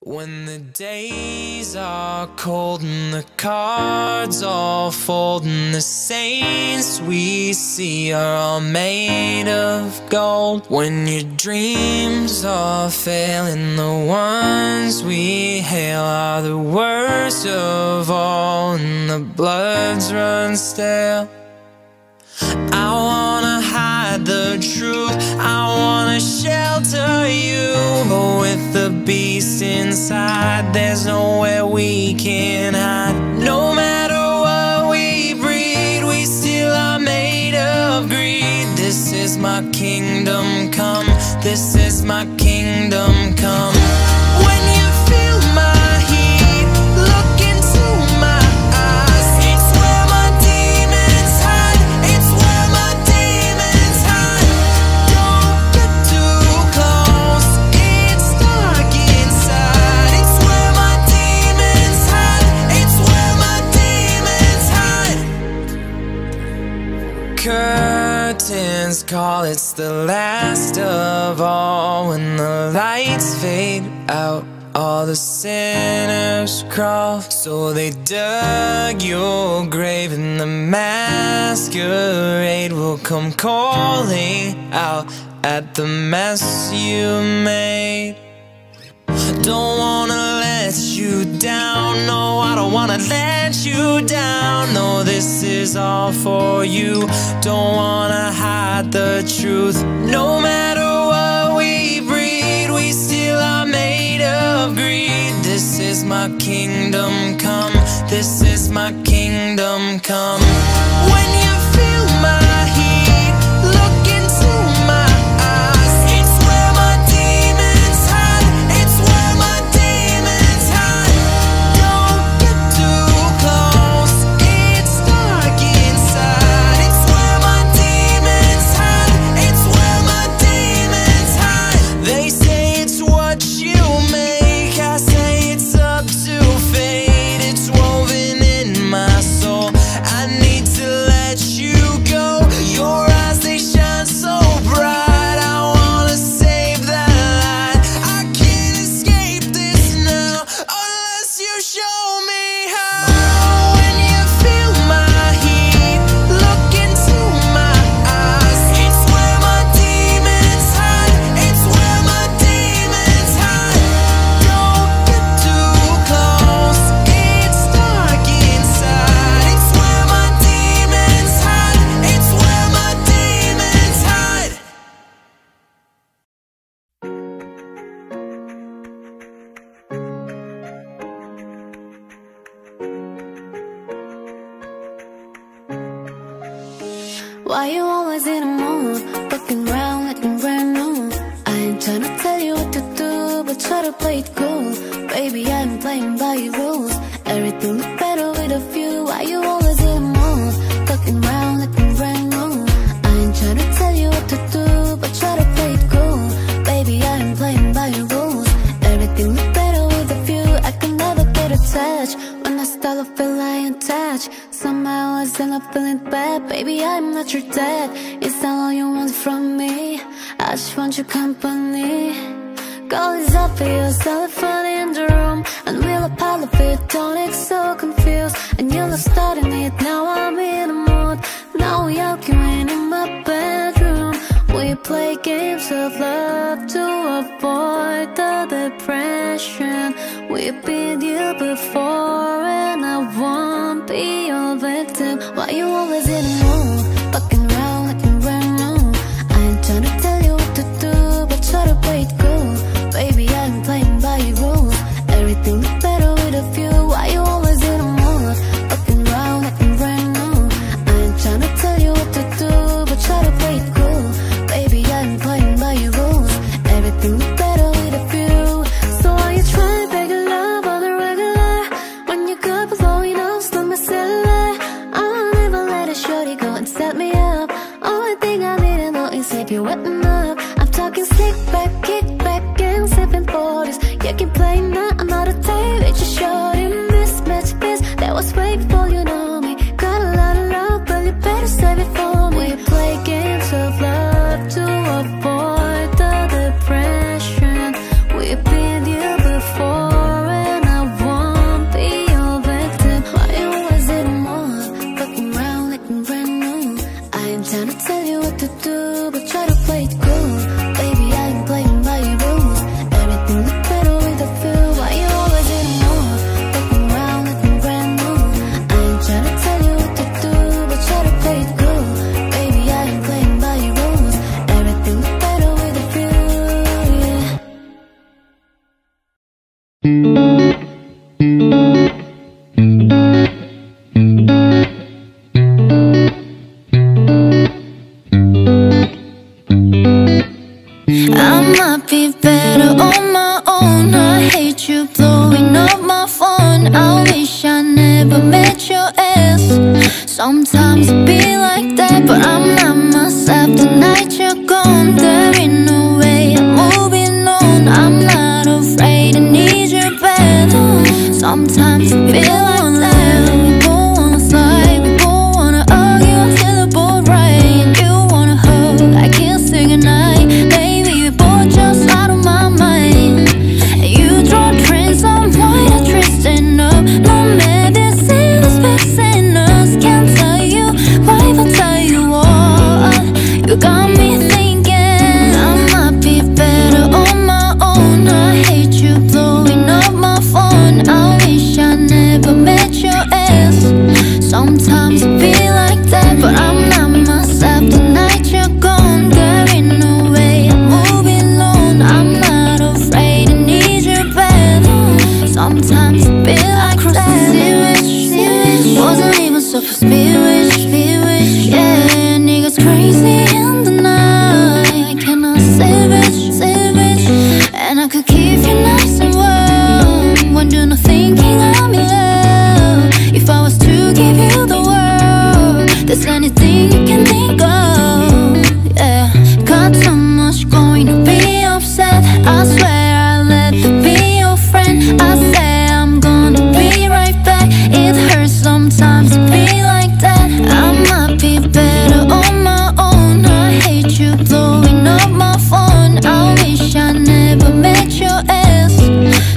When the days are cold and the cards all fold and the saints we see are all made of gold. When your dreams are failing, the ones we hail are the worst of all, and the bloods run stale. I wanna hide the truth, I wanna shelter you, but with the beast inside, there's nowhere we can hide. No matter what we breed, we still are made of greed. This is my kingdom come, this is my kingdom come. When you feel my curtains call, it's the last of all. When the lights fade out, all the sinners crawl. So they dug your grave and the masquerade will come calling out at the mess you made. Don't wanna let you down, no, I don't wanna let you down. No, this is all for you, don't wanna hide the truth. No matter what we breed, we still are made of greed. This is my kingdom come, this is my kingdom come. When you feel my heat, look into me. Why you always in a mood, looking round, looking brand new? I ain't tryna tell you what to do, but try to play it cool. Baby, I'm playing by your rules, everything look better with a few. Why you always in a mood, looking round, looking brand new? I ain't tryna tell you what to do, but try to play it cool. Baby, I'm playing by your rules, everything look better with a few. I can never get attached, when I start to feel I ain't touched. Somehow I still not feeling bad. Baby, I'm not your dad. It's not all you want from me, I just want your company. Call is up for your cell phone in the room, and we'll apologize. Don't get so confused. And you love starting it, now I'm in a mood. Now we arguing in my bedroom. We play games of love to avoid the depression. We've been here before, and I won't be your victim. Why you always in the mood, fucking around looking brand new? I ain't tryna tell you what to do, but try to play it cool. Baby, I'm playing by your rules, everything look better with a few. Why you always in the mood, fucking around looking brand new? I ain't tryna tell you what to do, but try to play it cool. Baby, I'm playing by your rules, everything look better with a few. So why you trying? You're wetting up. I'm talking slick back, kick back, and sipping 40s. You can play now, I'm out of time. It's just short in this match, this. That was way before you know me. Got a lot of love, but you better save it for me. We play games of love to avoid the depression. We've been here before.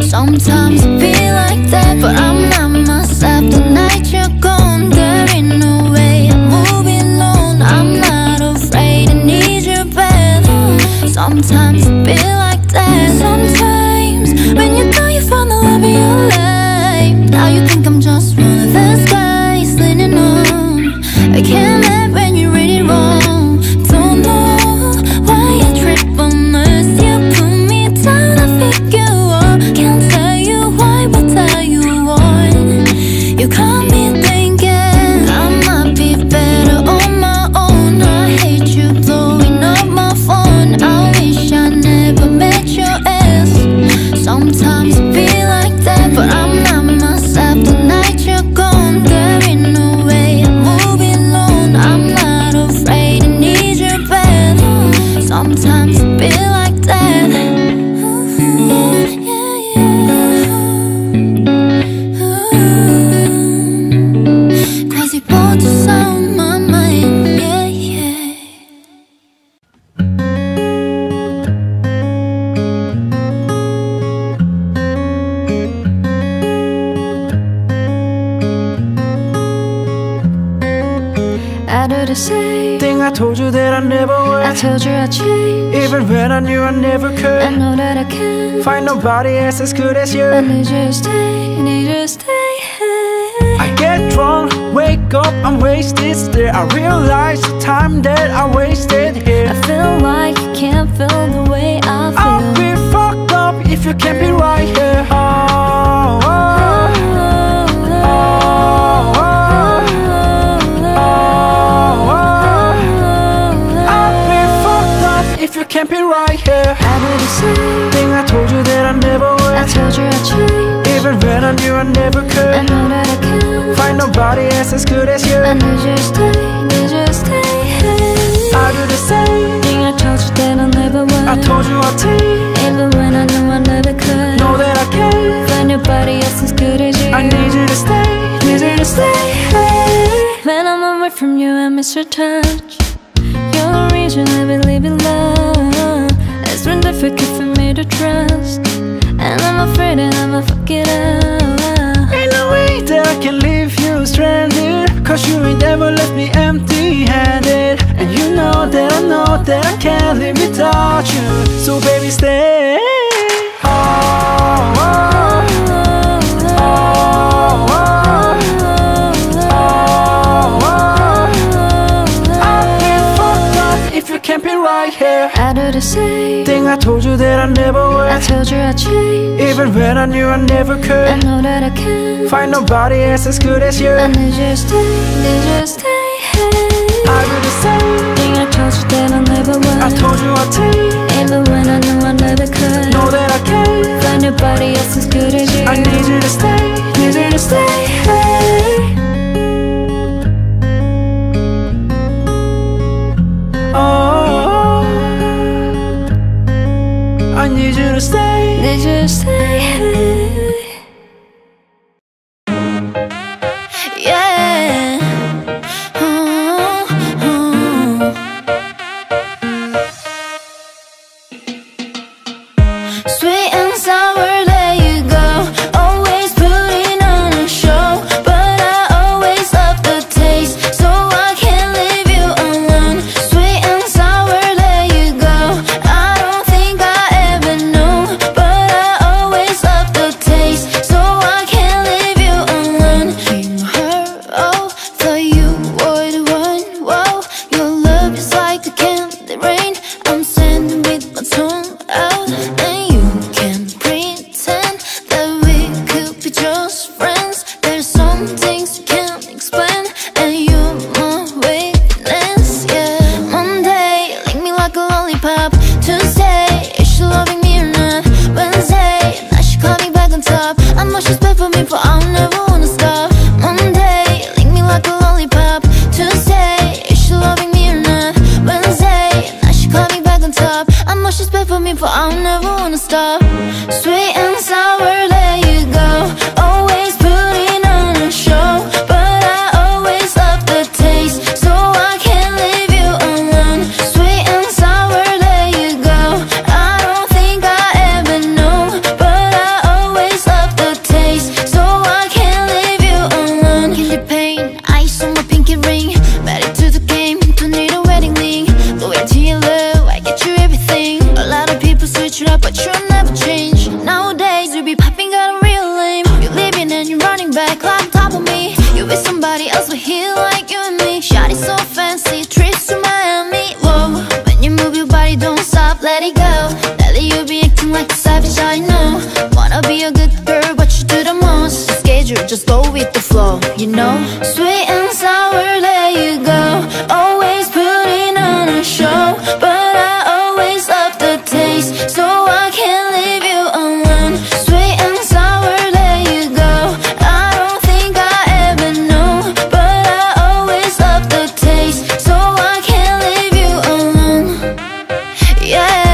Sometimes I feel like that, but I'm not myself. The night you're gone, there ain't no way I'm moving alone. I'm not afraid, I need your breath. Sometimes I feel like that. Sometimes when you thought you found the love of your life, now you think I'm just one of those guys leaning on. I can't let when you read it wrong. Don't know why you trip on us. You put me down, I figure told you I changed. Even when I knew I never could, I know that I can't find nobody else as good as you. I need you to stay, I need you to stay. I get drunk, wake up, I'm wasted still. I realize the time that I wasted here. I feel like you can't feel the way I feel. I'll be fucked up if you can't be right here. Oh, oh, oh. Can't be right here. I did the same thing. I told you that I never would. I told you I'd change. Even when I knew I never could, I know that I can't find nobody else as good as you. I need you to stay, need you to stay. I do the same thing. I told you that I never would. I told you I'd change. Even when I knew I never could, know that I can't find nobody else as good as you. I need you to stay, need you to stay. When I'm away from you, I miss your touch. You're the reason I believe in love. It's been difficult for me to trust, and I'm afraid that I'ma fuck it up. Ain't no way that I can leave you stranded, cause you ain't ever left me empty-handed. And you know that I can't live without you, so baby stay. Oh, oh, oh, oh, oh, oh. I'll be fucked up if you can't be right here. I do the same. I told you that I never would. I told you I'd change. Even when I knew I never could, I know that I can't find nobody else as good as you. I need you to stay, need you to stay. I do the same thing. I told you that I never would. I told you I'd change. Even when I knew I never could, know that I can't find nobody else as good as you. I need you to stay, need you to stay. Oh, I need you to stay, need you to stay. Yeah. Sweet and sour, there you go. Always putting on a show, but I always love the taste, so I can't leave you alone. Sweet and sour, there you go. I don't think I ever know, but I always love the you're a good girl, but you do the most. The schedule, just go with the flow, you know. Sweet and sour, there you go. Always putting on a show, but I always love the taste, so I can't leave you alone. Sweet and sour, there you go. I don't think I ever know, but I always love the taste, so I can't leave you alone. Yeah.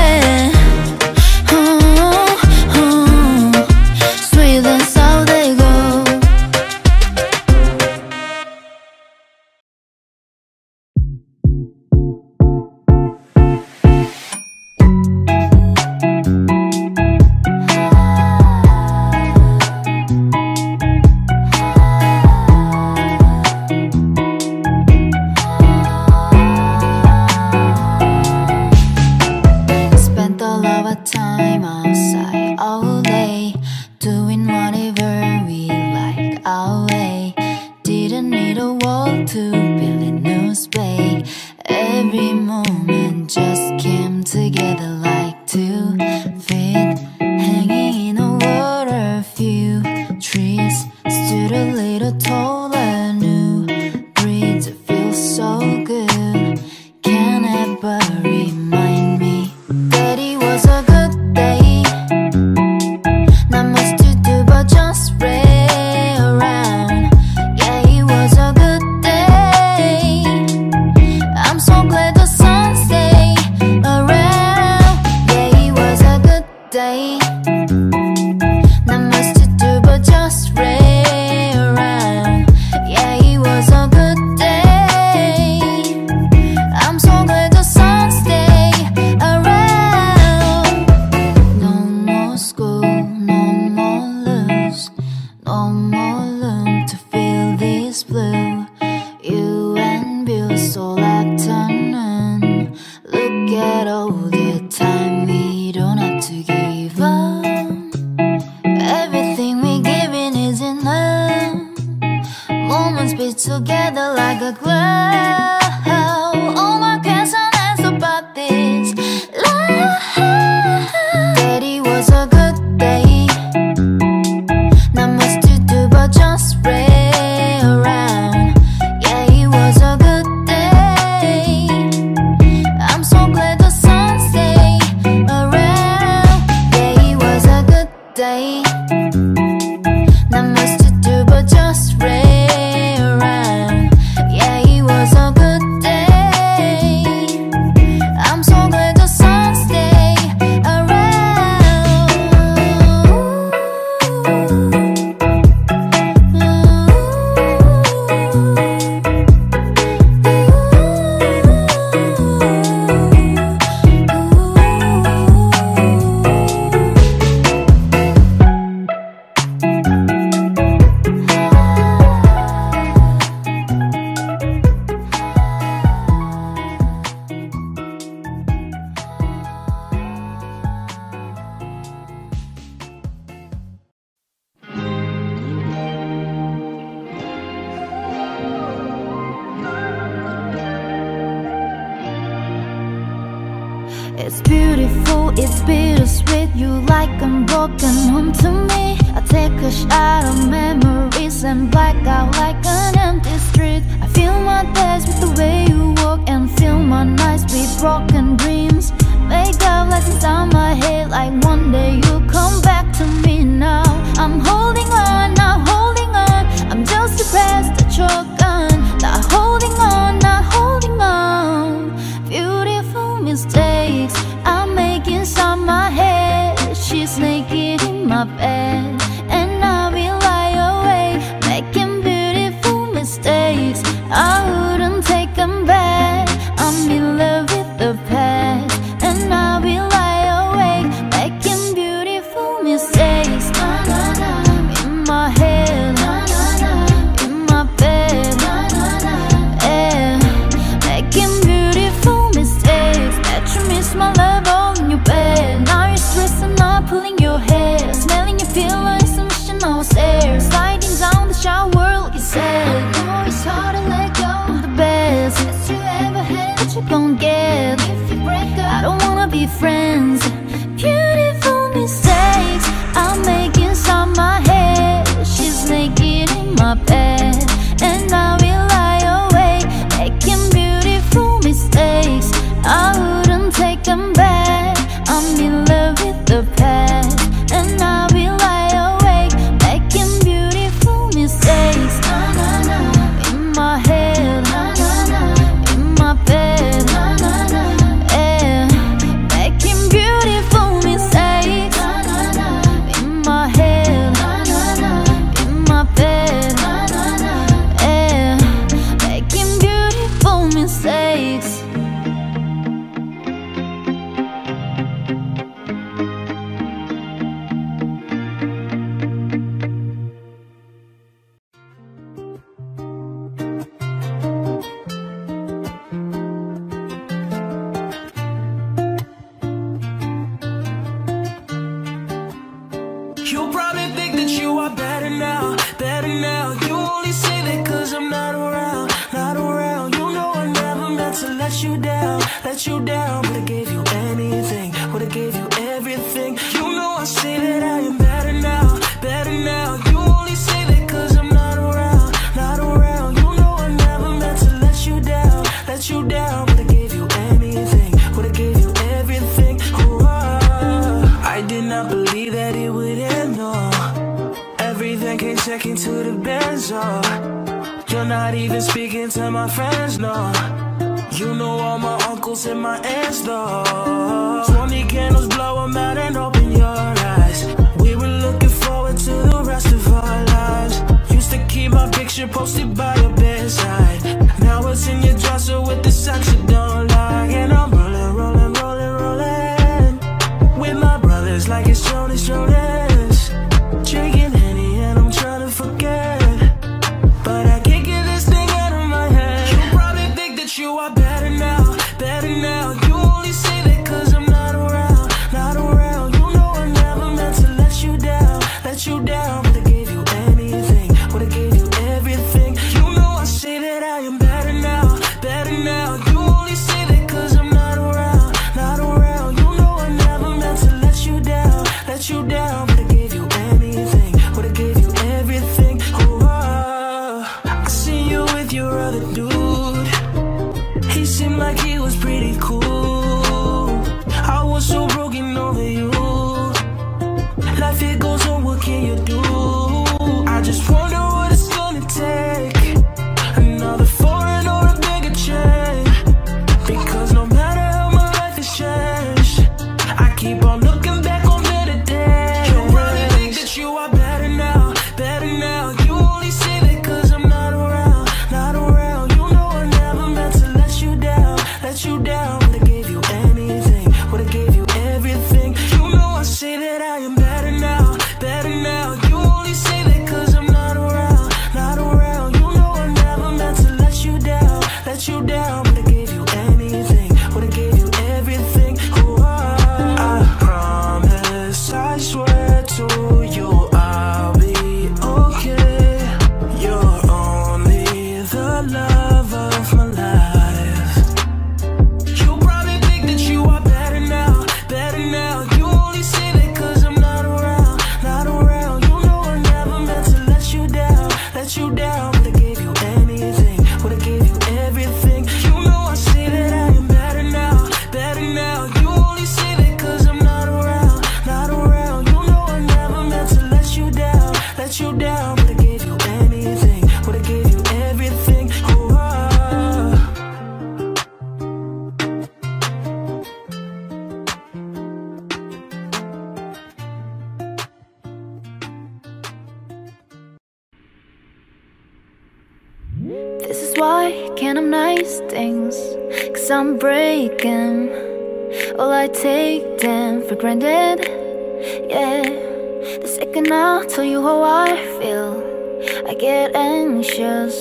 It's beautiful, it's bittersweet. You like unbroken home to me. I take a shot of memories and black out like an empty street. I fill my days with the way you walk and fill my nights with broken dreams. Make up lessons on my head like one day you'll come back to me now. I'm holding on, not holding on. I'm just depressed that you're gone. Not holding on, not holding on. Beautiful mistakes I make inside my head. She's naked in my bed and I will lie awake, making beautiful mistakes. I wouldn't take them back. I'm in love with the past and I will lie awake, making beautiful mistakes. In my head, in my bed, yeah. Making beautiful mistakes that you miss my love all in your bed. Now you're stressing up, pulling your hair, smelling your feelings, wishing I was there. Sliding down the shower like it said. No, it's hard to let go of the best that you ever had, that you gon' get if you break up. I don't wanna be friends. Beautiful mistakes I make You probably think that you are better now, better now. You only say that 'cause I'm not around, not around. You know I never meant to let you down, let you down. Would've gave you anything, would've gave you everything. You know I say that I am better now, better now. You only say that 'cause I'm not around, not around. You know I never meant to let you down, let you down. Would've gave you anything, would've gave you everything. Oh, I did not believe that it would end, no. Everything came second to the Benz, oh. You're not even speaking to my friends, no. You know all my uncles and my aunts, though. 20 candles, blow 'em out and open your eyes. We were looking forward to the rest of our lives. Used to keep my picture posted by your bedside. Now it's in your dresser with the socks you don't like. And I'm rolling, rolling, rolling, rolling with my brothers like it's Jonas, Jonas. Drinking Henny and I'm trying to forget, but I can't get this thing out of my head. You probably think that you are better now, better now. You only say that 'cause I'm not around, not around. You know I never meant to let you down, let you down. Would've gave you anything, would've gave you everything. You know I say that I am better now, better now. You only say that 'cause I'm not around, not around. You know I never meant to let you down, let you down. Would've gave you anything, would've gave you everything. Oh, I see you with your other dude. He seemed like he was pretty cool. I was so broken over you. Life, it goes on, what can you do? I just wonder what it's gonna take, another foreign or a bigger change. Because no matter how my life has changed, I keep on looking back on better days. You really think that you are better now, better now. You only say that 'cause I'm not around, not around. You know I never meant to let you down, let you down. Would've gave you anything, would've gave you everything. You know I say that I am better now, better now. You only say that 'cause I'm not around, not around. You know I never meant to let you down, let you down. Would've gave you anything, would've gave you everything. Oh, I promise, I swear to you, I'll be okay. You're only the love of my life. You probably think that you are better now, better now. You only say that 'cause I'm not around, not around. You know I never meant to let you down, let you down. Would've gave you anything, would've gave you everything. You know I say that I am better now, better now. You only say that 'cause I'm not around, not around. You know I never meant to let you down, let you down. Would've gave you anything, would've gave you everything. Oh, This is why can't I'm nice things, 'cause I'm breaking all I take them for granted. Yeah, the second I tell you how I feel, I get anxious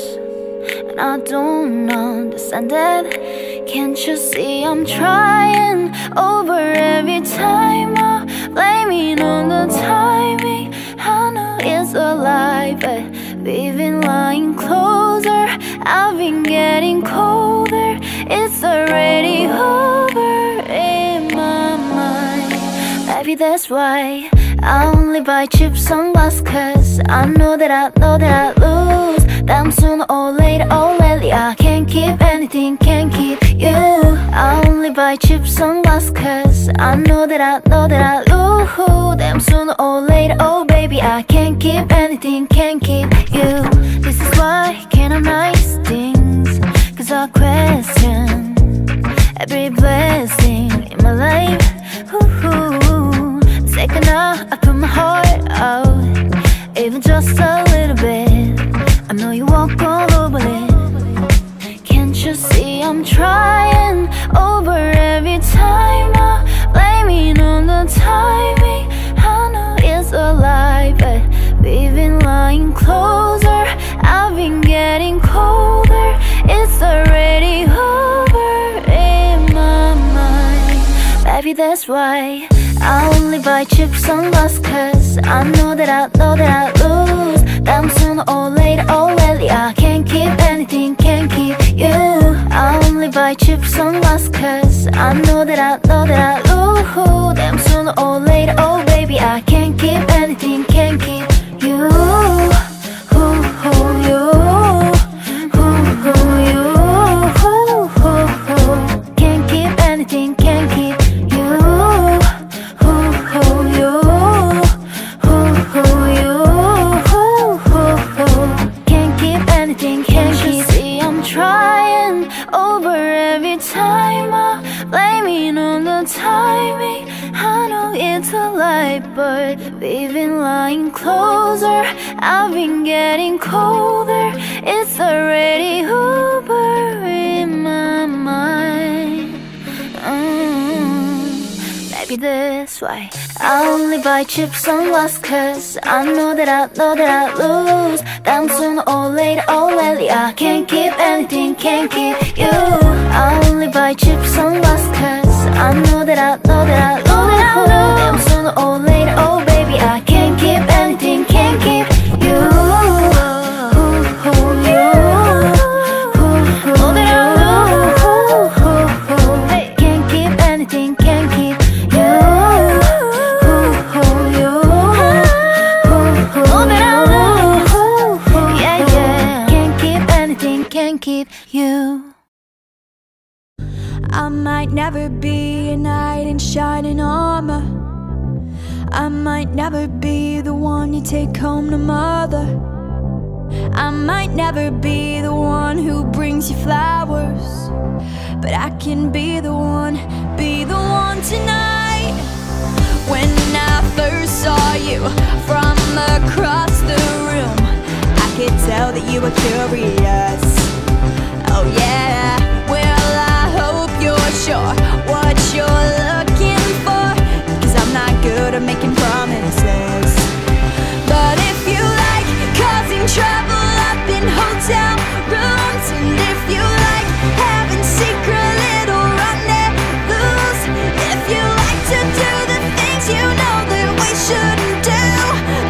and I don't understand it. Can't you see I'm trying over every time? I'm blaming on the timing. I know it's a lie, but we've been lying closer. I've been getting colder. It's already over in my mind. Maybe that's why I only buy cheap sunglasses, 'cause I know that I lose them sooner or later. Oh, lately I can't keep anything, can't keep you. I only buy cheap sunglasses, 'cause I know that I lose them sooner or later. Oh baby, I can't keep anything, can't keep you. This is why can't I nice things, 'cause I question every blessing in my life. Ooh, the second I put my heart out, even just a little bit, I know you walk all over it. Can't you see I'm trying over every time? I'm blaming on the timing. I know it's a lie, but we've been lying closer. I've been getting colder. It's already over in my mind. Maybe that's why I only buy cheap sunglasses, cause I know that I lose. Damn, sooner or later, or lately, I can't keep anything, can't keep you. I only buy cheap sunglasses, cause I know that I lose. Damn, sooner or later, oh baby, I can't keep anything, can't keep you. But we've been lying closer, I've been getting colder. It's already over in my mind. Maybe that's why I only buy cheap sunglasses, cause I know that I lose. Damn, sooner or later, or lately, I can't keep anything, can't keep you. I only buy cheap sunglasses, cause I know that I lose. Damn, sooner or later, oh baby, I can't keep anything, can't keep you. I might never be a knight in shining armor. I might never be the one you take home to mother. I might never be the one who brings you flowers, but I can be the one tonight. When I first saw you from across the room, I could tell that you were curious. Oh yeah, well I hope you're sure what you're looking for, 'cause I'm not good at making promises. But if you like causing trouble up in hotel rooms, and if you like having secret little rendezvous, if you like to do the things you know that we shouldn't do,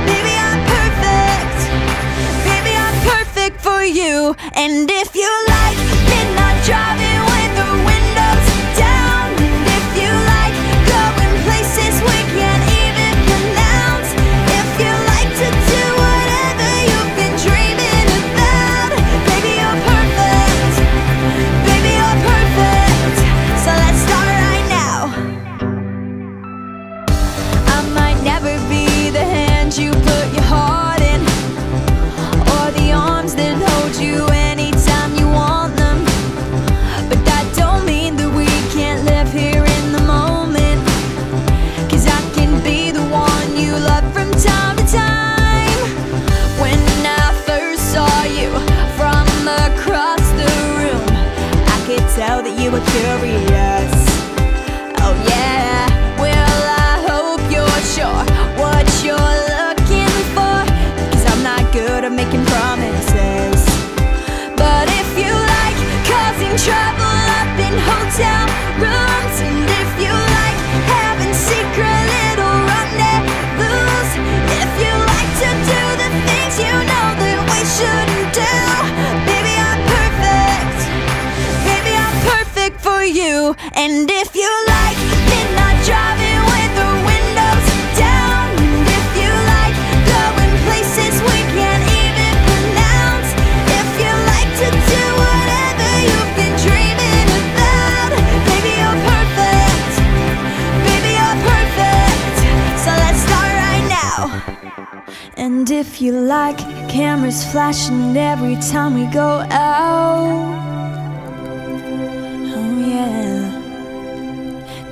baby I'm perfect. Baby I'm perfect for you. And if you like midnight driving with the windows down, and if you like going places we can't even pronounce, if you like to do whatever you've been dreaming about, baby you're perfect. Baby you're perfect. So let's start right now. I might never be the hand you put your heart in, or the arms that hold you in. You were curious. Oh yeah, well I hope you're sure what you're looking for, 'cause I'm not good at making promises. But if you like causing trouble up in hotel rooms, and if you like having secret little rendezvous, if you like to do the things you know that we shouldn't do, for you. And if you like midnight driving with the windows down, and if you like going places we can't even pronounce, if you like to do whatever you've been dreaming about, baby you're perfect. Baby you're perfect. So let's start right now. And if you like cameras flashing every time we go out,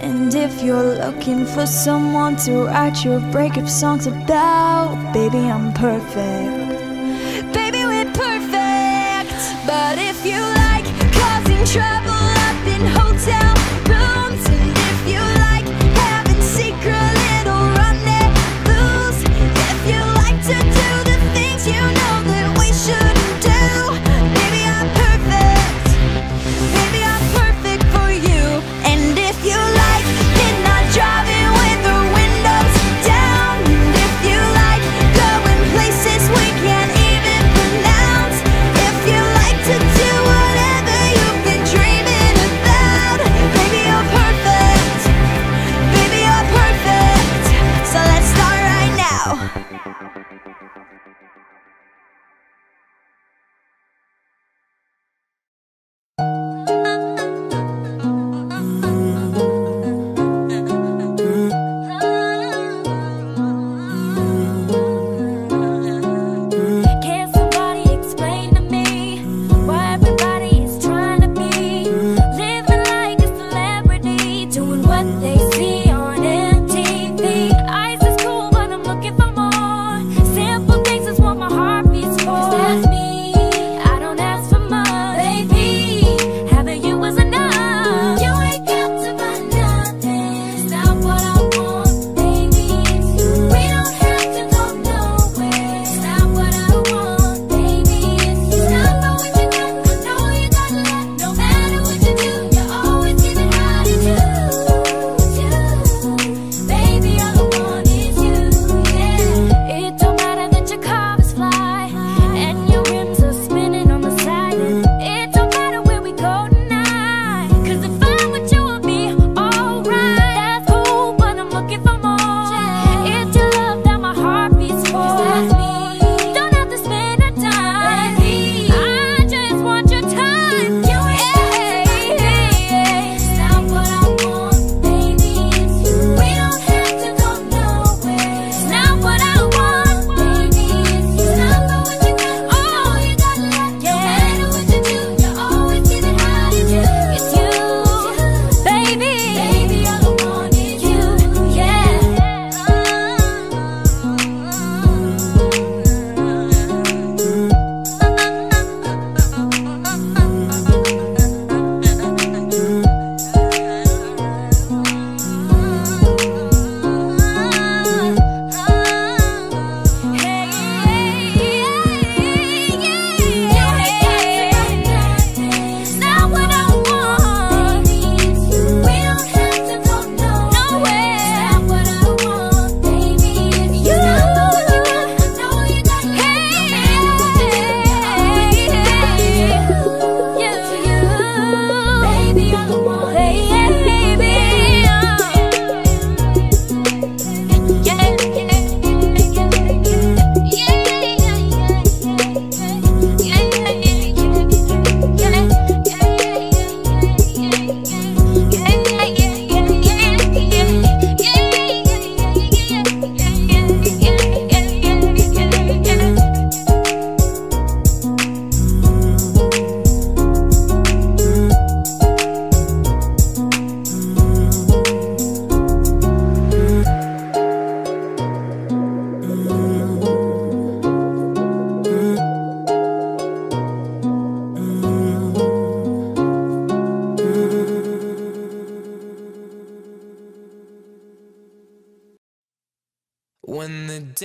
and if you're looking for someone to write your breakup songs about, baby I'm perfect. Baby we're perfect. But if you like causing trouble up in hotel rooms, and if you like having secret little rendezvous, if you like to do the things you know that we shouldn't do, baby I'm perfect. Baby I'm perfect for you. And if you like driving with the wind.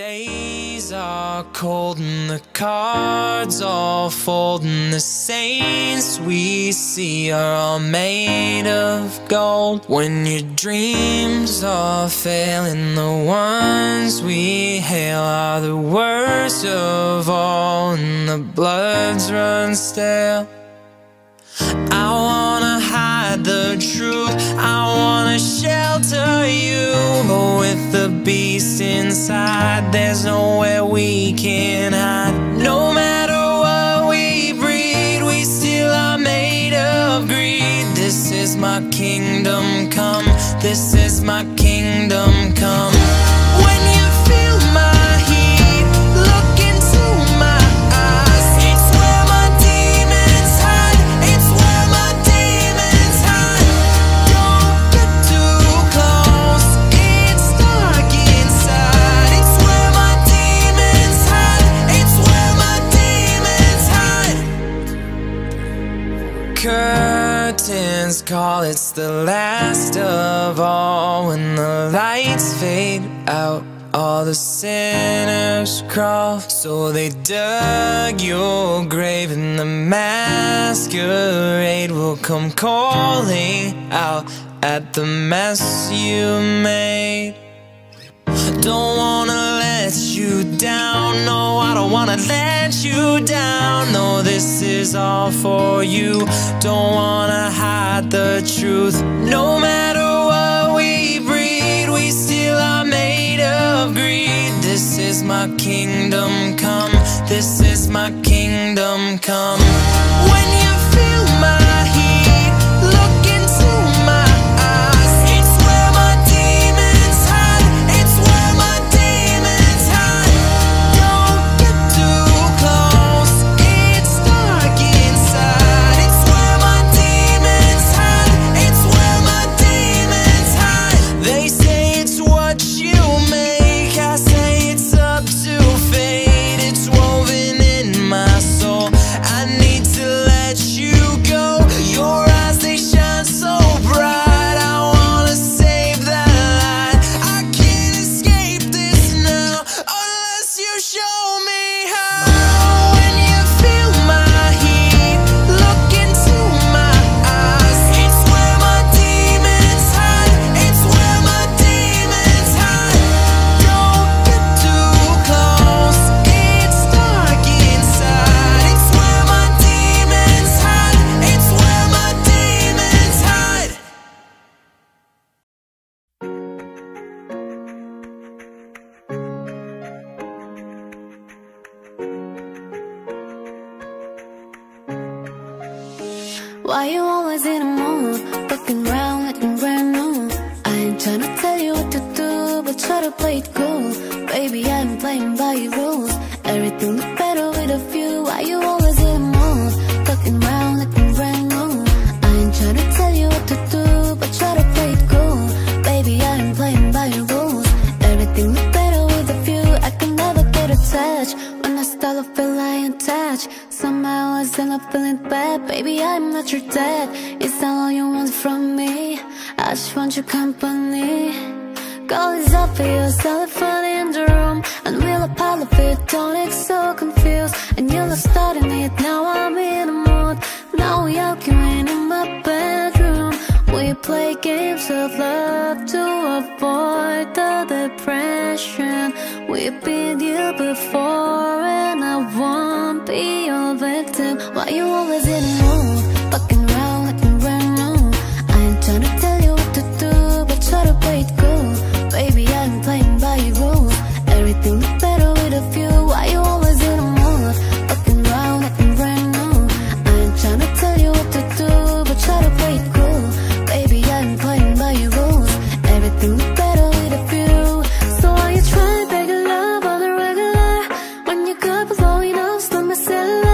Days are cold and the cards all fold, and the saints we see are all made of gold. When your dreams all fail and the ones we hail are the worst of all, and the bloods run stale. I wanna hide the truth, I wanna shelter you, but with the beast inside, there's nowhere we can hide. No matter what we breed, we still are made of greed. This is my kingdom come, this is my kingdom come. When you feel my heat, look into my eyes. It's where my demons hide, it's where my demons hide. Don't get too close, it's dark inside. It's where my demons hide, it's where my demons hide. Curtains call, it's the last of all. When the lights fade out, all the sinners crawl. So they dug your grave, and the masquerade will come calling out at the mess you made. Don't wanna let you down, no, I don't wanna let you down. No, this is all for you, don't wanna hide the truth. No matter what we breed, we still are made of greed. This is my kingdom come, this is my kingdom come. When you feel my heat, look into my eyes. It's where my demons hide, it's where my demons hide. Don't get too close, it's dark inside. It's where my demons hide, it's where my demons hide. They say it's what you make, I say it's up to fate. It's woven in my soul, I need to let you go. Your eyes, they shine so bright, I wanna save that light. I can't escape this now, unless you show me how. When you feel my heat, look into my eyes. It's where my demons hide, it's where my demons hide. Don't get too close, it's dark inside. It's where my demons hide, it's where my demons hide. Why you always in a mood, looking round, looking brand new? I ain't tryna tell you what to do, but try to play it cool. Baby, I'm playing by your rules, everything look better with a few. Why you always in a mood, looking round, looking brand new? I ain't tryna tell you what to do, but try to play it cool. Baby, I'm playing by your rules, everything look better with a few. I can never get attached, when I start to feel I ain't attached. Somehow I still not feeling bad, baby, I'm not your dad. It's not all you want from me, I just want your company. Call is obvious, elephant in the room, and we'll apologize, don't look so confused. And you love starting it, now I'm in a mood. Now we all came in my bedroom, we play games of love to avoid the depression. We've been here before and I won't be your victim. Why you always in the mood, fucking around like a brand new? I ain't tryna tell you what to do, but try to play it cool. Baby, I'm playing by your rules, everything look better with a few. Why you always in the mood, fucking around like a brand new? I ain't tryna tell you what to do, but try to play it cool. Better with a few. So are you trying to beg a love on the regular? When you go below, you know, slow myself.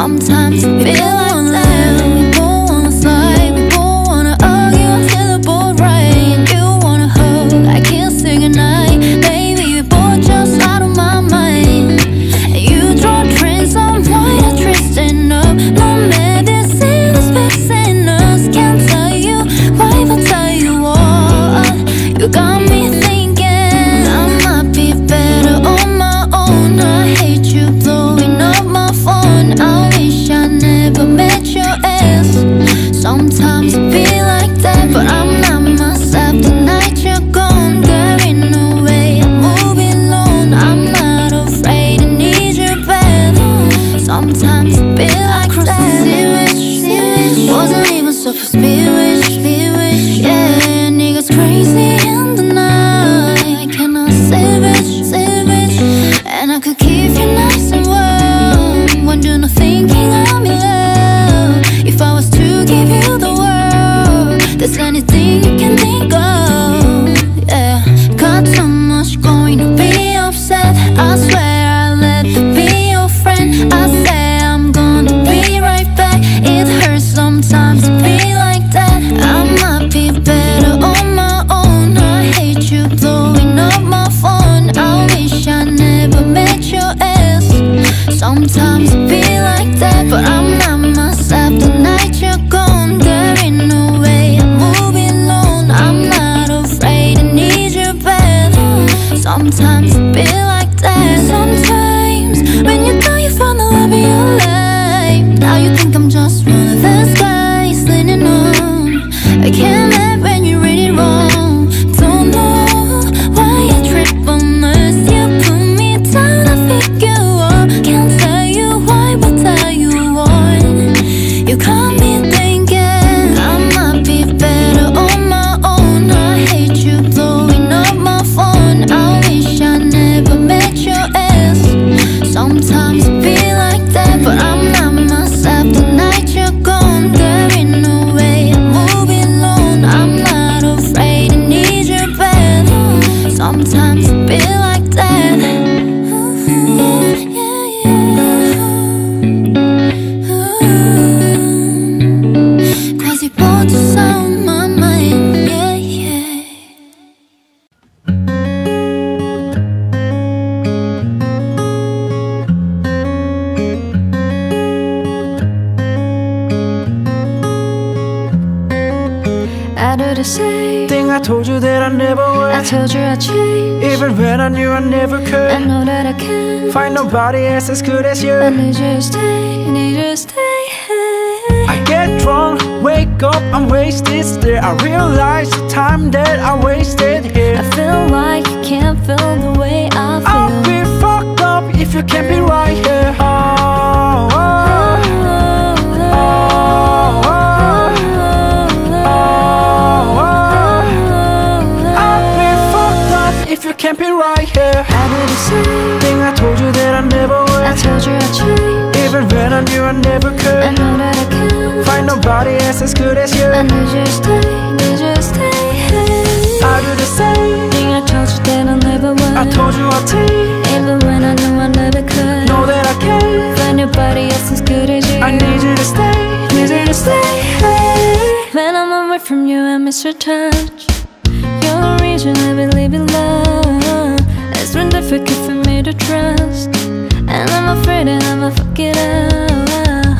Sometimes you feel like we're loud. We don't wanna fight, we don't wanna argue until the boat right. And you wanna hug, I can't say goodnight. Baby, we both just out of my mind. And you draw drinks on white, I dressed up. No medicine is fixing us. Can't tell you why, but tell you what, you got me thinking. Sometimes I feel like that, but I'm not myself. The night you're gone, carrying away, I'm moving alone. I'm not afraid, I need your bed. Sometimes I feel like that. Wasn't even so for spirit, yeah, niggas crazy in the night. I cannot savage, and I could keep you nice and warm when you're not thinking I'm in love. If I was to give you the world, there's anything you can think of, yeah. Got so much going to be upset. I swear I let you be your friend. I say I'm gonna be right back. It hurts sometimes to be like that. I might be better on my own. I hate you blowing up my phone. I wish I never met your ass. Sometimes I feel like that, but I'm not myself. The night you're gone, carrying away, I'm moving alone. I'm not afraid, I need you better. Sometimes I feel like that. Sometimes when you thought you found the love of your life, now you think I'm just one of those guys leaning on. I can't let when you read it wrong. Don't know why you trip on us. You put me down, I figure out. Can't tell you why, but tell you what, you got me thinking. I might be better on my own. I hate you blowing up my phone. I wish I never met your ass. Sometimes I feel like that, but I'm not myself. The night you're gone, carrying away, I'm moving alone. I'm not afraid, I need your bed. Sometimes I feel like that. Cause you brought us out of my mind, yeah, yeah. I do the same thing. I told you that I never would. I told you I changed, even when I knew I never could. I know that I can't find nobody else as good as you. I need you to stay, need you to stay. I get drunk, wake up, I'm wasted still. I realize the time that I wasted here. I feel like you can't feel the way I feel. I'll be fucked up if you can't be right here. Oh, oh, oh, oh. Can't be right here. I did the same thing. I told you that I never would. I told you I changed, even when I knew I never could. I know that I can't find nobody else as good as you. I need you to stay, need you to stay. I do the same thing. I told you that I never would. I told you I'd take, even when I knew I never could. Know that I can't find nobody else as good as you. I need you to stay, need you to stay. When I'm away from you, I miss your touch. You're the reason I believe in love. It's been difficult for me to trust, and I'm afraid that I'ma fuck it up.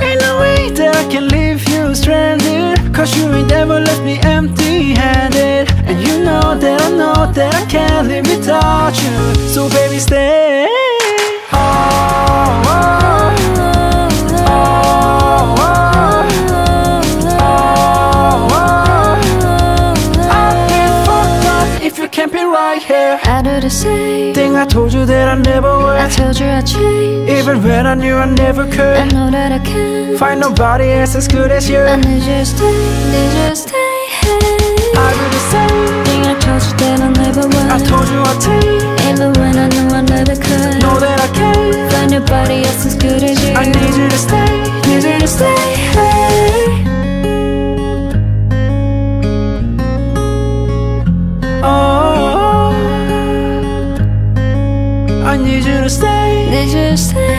Ain't no way that I can leave you stranded, cause you ain't ever left me empty-handed. And you know that I can't live without you, so baby stay. Oh, oh, oh, oh, oh. Can't be right here. I do the same thing. I told you that I never would. I told you I changed, even when I knew I never could. I know that I can't find nobody else as good as you. I need you to stay, need you to stay. I do the same thing. I told you that I never would. I told you I'd take, even when I knew I never could. Know that I can't find nobody else as good as you. I need you to stay, need you to stay. Oh, I need you to stay, need you to stay.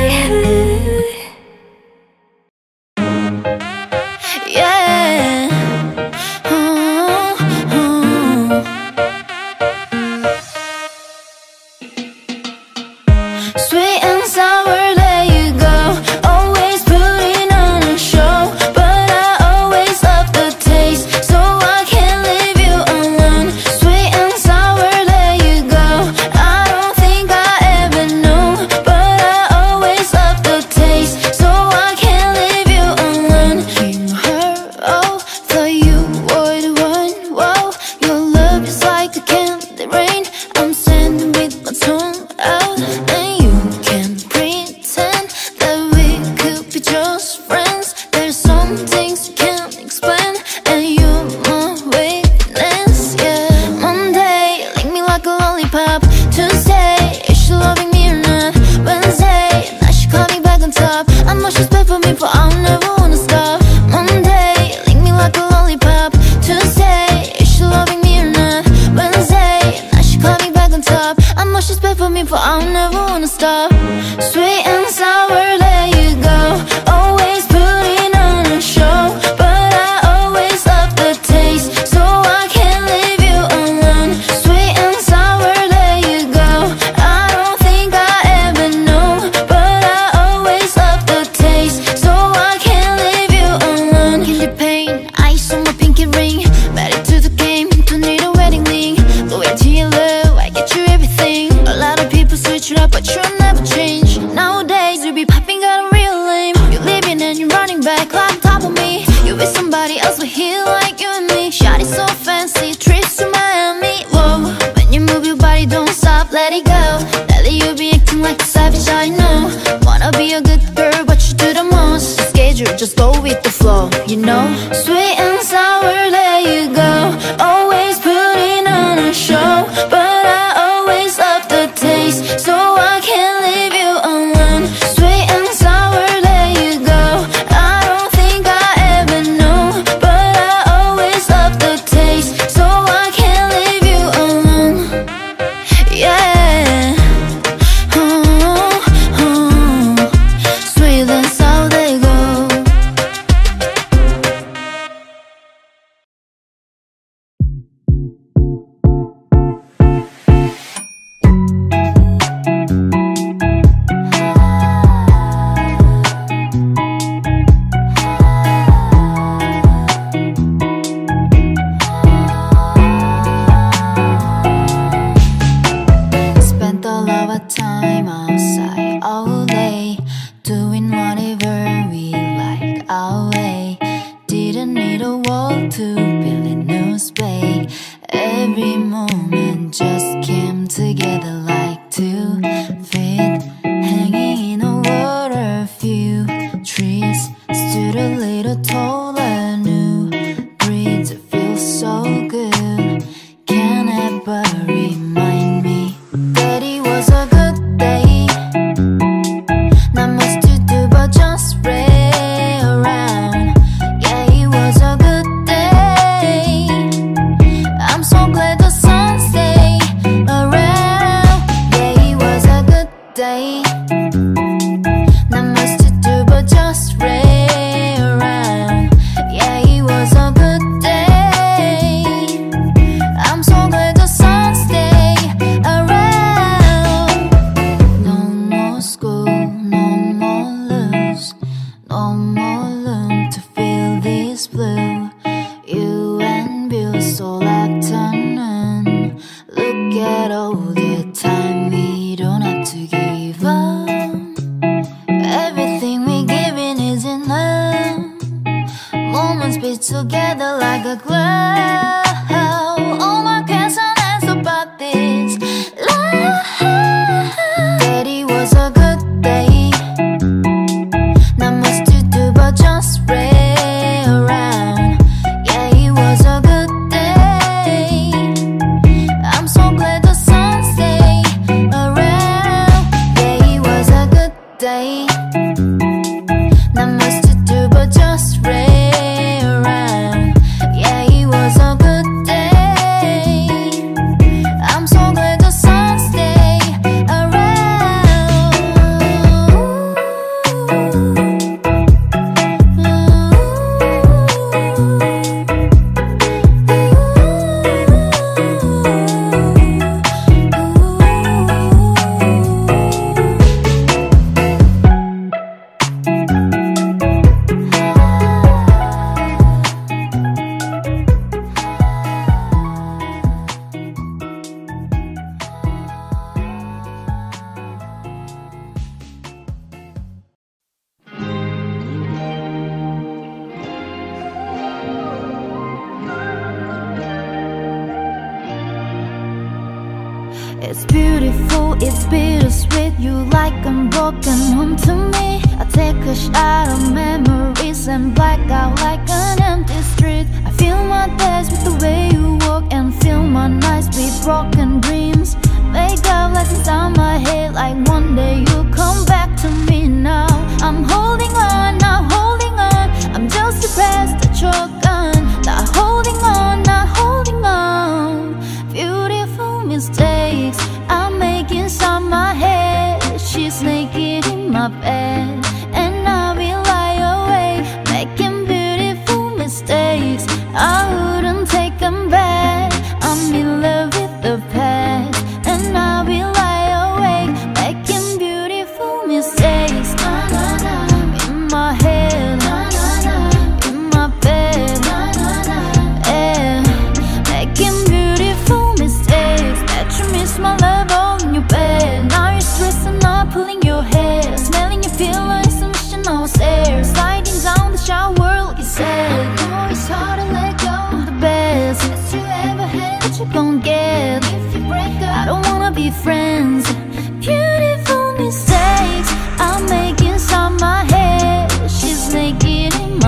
sitting back like top of me. You with somebody else, we're here like you and me. Shawty so fancy, trips to Miami. Whoa, when you move your body, don't stop, let it go. Lately you be acting like a savage, I know. Wanna be a good girl, but you do the most. Schedule, just go with the flow, you know. Sweet and sour, there you go. Always putting on a show, but I always love the taste, so I can't leave you alone. Sweet and sour, there you go. I don't think I ever know, but I always love the taste, so I can't leave you alone. Yeah, oh, oh. Sweet and sour, there you go. It's beautiful, it's bittersweet. You like I'm broken home to me. I take a shot of memories and black out like an empty street. I fill my days with the way you walk and fill my nights with broken dreams. Make up lessons on my head like one day you'll come back to me now. I'm holding on, not holding on. I'm just depressed that you're gone. Not holding on, not holding on. Beautiful mistakes I'm making inside my head. She's naked in my bed and I will lie awake, making beautiful mistakes. I wouldn't take them back. I'm in love with the past and I will lie awake, making beautiful mistakes. Na, na, na.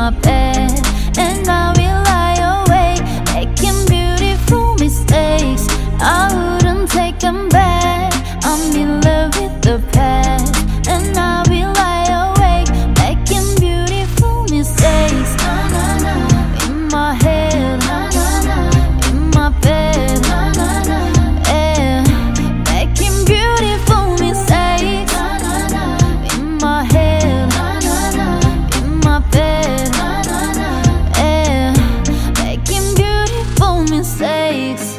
my bed, and I will lie awake making beautiful mistakes. I wouldn't take them back. I'm in love with the past, and I will lie awake making beautiful mistakes. In my head, in my bed, yeah, making beautiful mistakes. In my head, in my bed, yeah, making beautiful mistakes.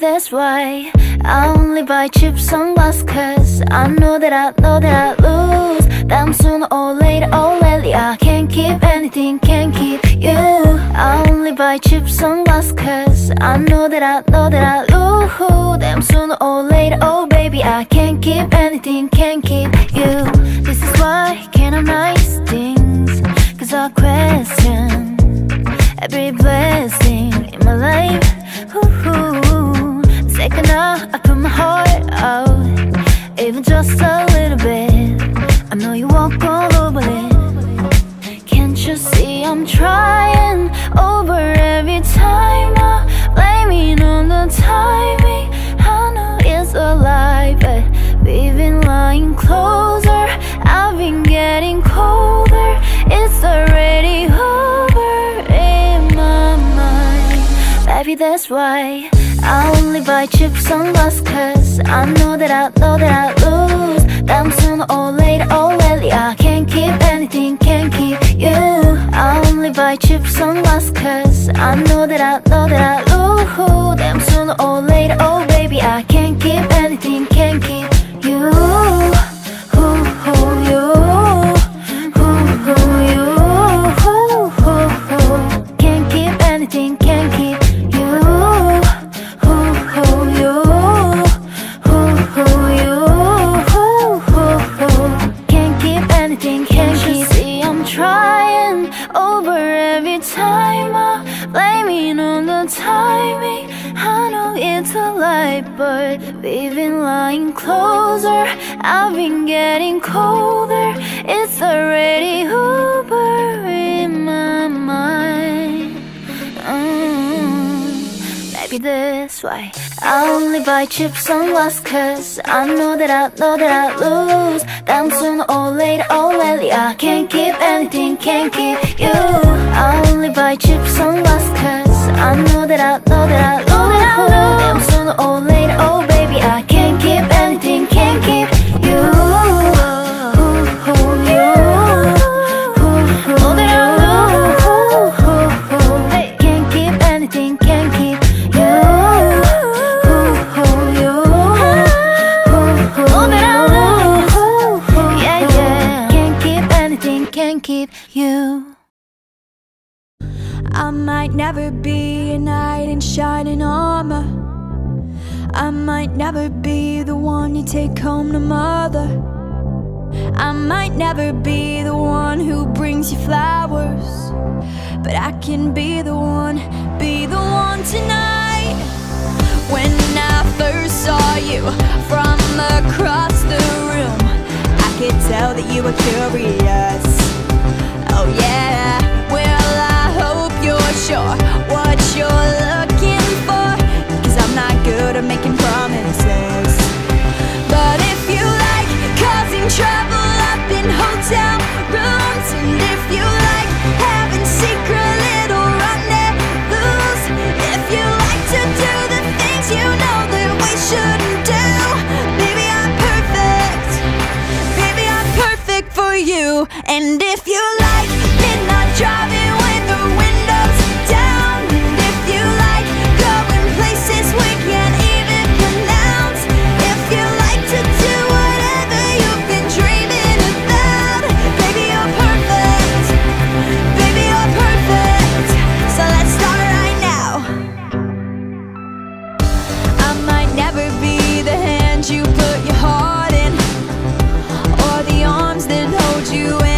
That's why I only buy cheap sunglasses, 'cause lose. I know that I lose. Damn, sooner or later, or lately, I can't keep anything, can't keep you. I only buy cheap sunglasses, cause I know that I lose. Damn, sooner or later, oh baby, I can't keep anything, can't keep you. This is why I can't have nice things, cause I question every blessing in my life. Ooh, second out, I put my heart out, even just a little bit. I know you walk all over it. Can't you see I'm trying over every time? Blaming on the timing. I know it's a lie, but we've been lying closer. I've been getting colder. It's already over in my mind. Baby, that's why I only buy cheap sunglasses, cause I know that I lose. Damn, sooner or later, or lately, I can't keep anything, can't keep you. I only buy cheap sunglasses, cause I know that I lose. Damn, sooner or later, oh baby, I can't keep anything, can't keep you. Can't keep anything, can't keep you. Trying over every time, blaming on the timing. I know it's a lie, but we've been lying closer. I've been getting colder. It's already over in my mind. Maybe that's why I only buy cheap sunglasses, cause I know that I lose. Damn, sooner or later, or lately, I can't keep anything, can't keep you. I only buy cheap sunglasses, cause I know that I lose. Damn, sooner or later, oh baby, I can't keep anything, can't keep you. Can't keep anything, can't keep you. Keep you. I might never be a knight in shining armor. I might never be the one you take home to mother. I might never be the one who brings you flowers, but I can be the one tonight. When I first saw you from across the room, I could tell that you were curious. Oh yeah, well I hope you're sure what you're looking for, 'cause I'm not good at making promises. But if you like causing trouble up in hotel rooms, and if you like having secret little rendezvous, if you like to do the things you know that we shouldn't do, baby I'm perfect. Baby I'm perfect for you. And if you like midnight driving with the windows down, and if you like going places we can't even pronounce, if you like to do whatever you've been dreaming about, baby you're perfect. Baby you're perfect. So let's start right now. I might never be the hand you put your heart in, or the arms that hold you in.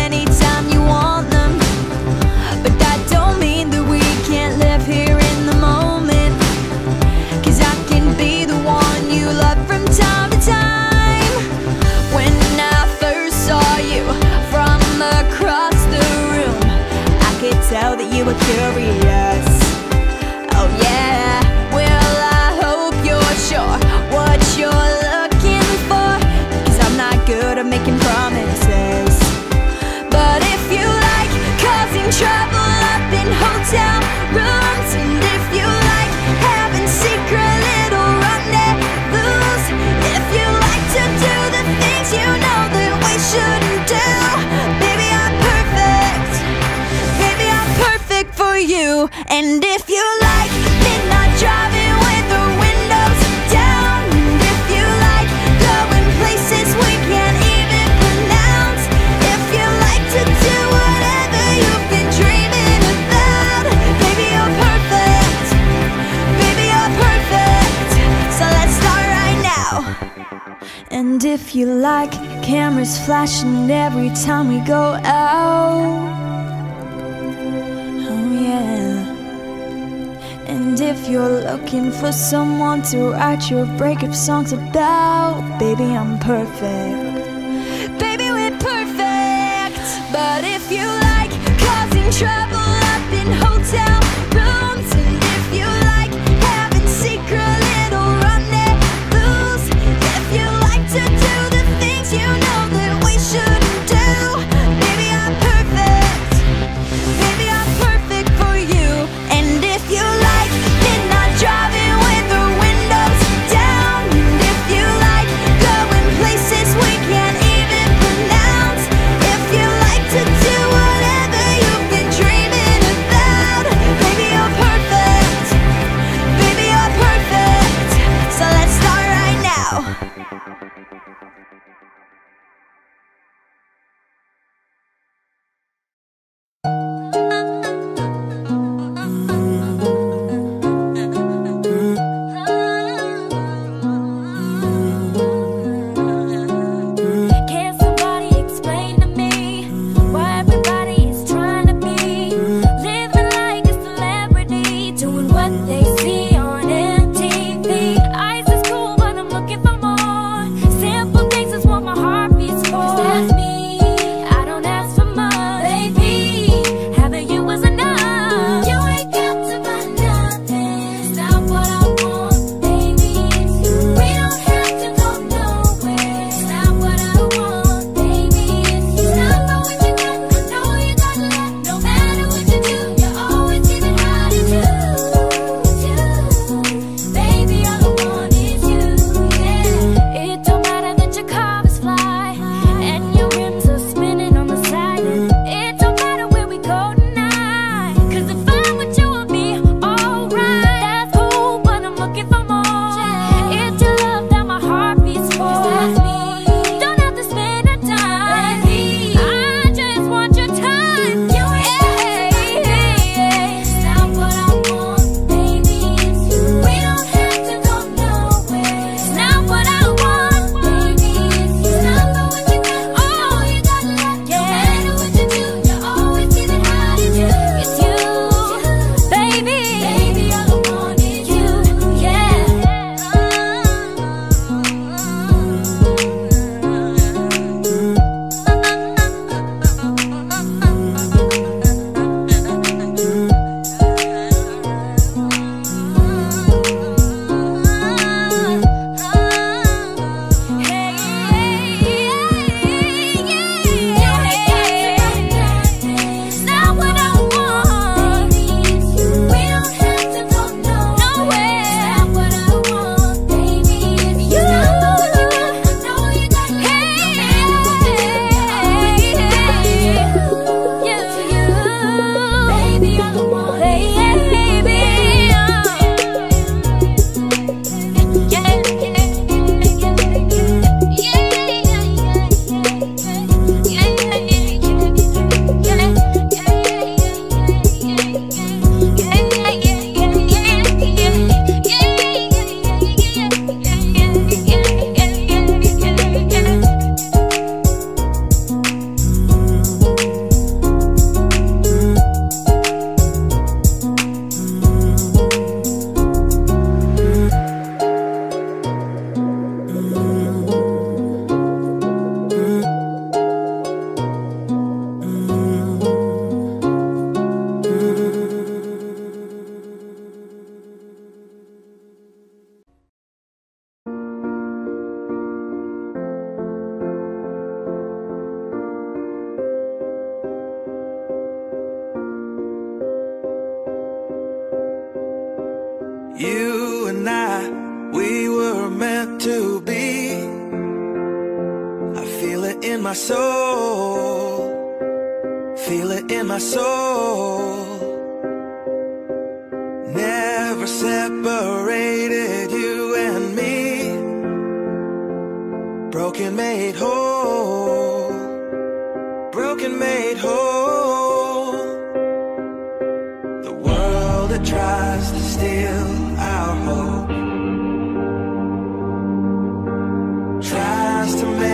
Tell that you were curious. Oh yeah, well I hope you're sure what you're looking for, 'cause I'm not good at making promises. But if you like causing trouble up in hotel rooms, and if you like having secret little rendezvous, if you like to do the things you know that we shouldn't do, baby I'm perfect. Baby I'm perfect for you. And if you like midnight driving with the windows down, and if you like going places If you like, cameras flashing every time we go out. Oh yeah. And if you're looking for someone to write your breakup songs about, baby, I'm perfect. Baby, we're perfect. But if you like causing trouble up in hotel rooms, and if you like having secrets, to me.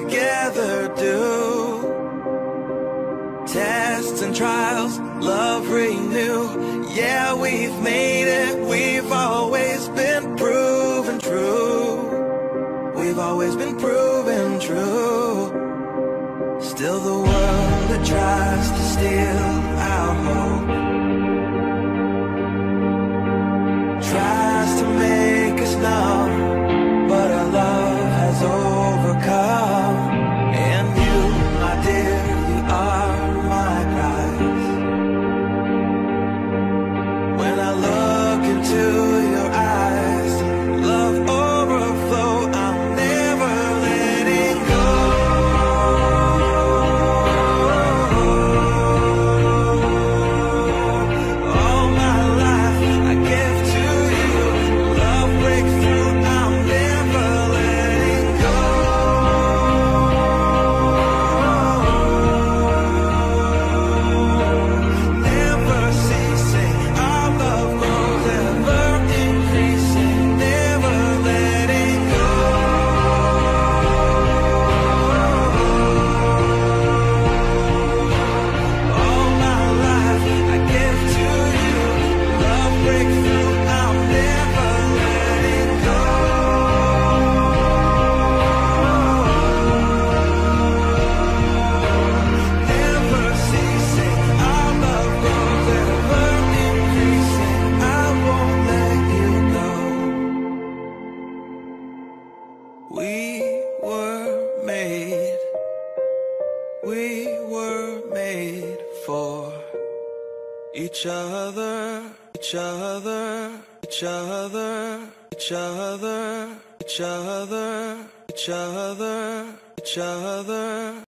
together do. Tests and trials, love renew. Yeah, we've made it, we've always been proven true. We've always been proven true. Still the world that tries to steal our hope tries to make us numb, but our love has overcome. And you, my dear, you are my prize. When I look into your eyes, love overflow, I'm never letting go. All my life I give to you. Love breaks through, I'm never letting go. Never ceasing, our love grows, ever increasing, never letting go. All my life I give to you. Love breaks through, I'm never letting go. Never ceasing, our love grows, ever increasing. I won't let you go. We were made, for each other, each other.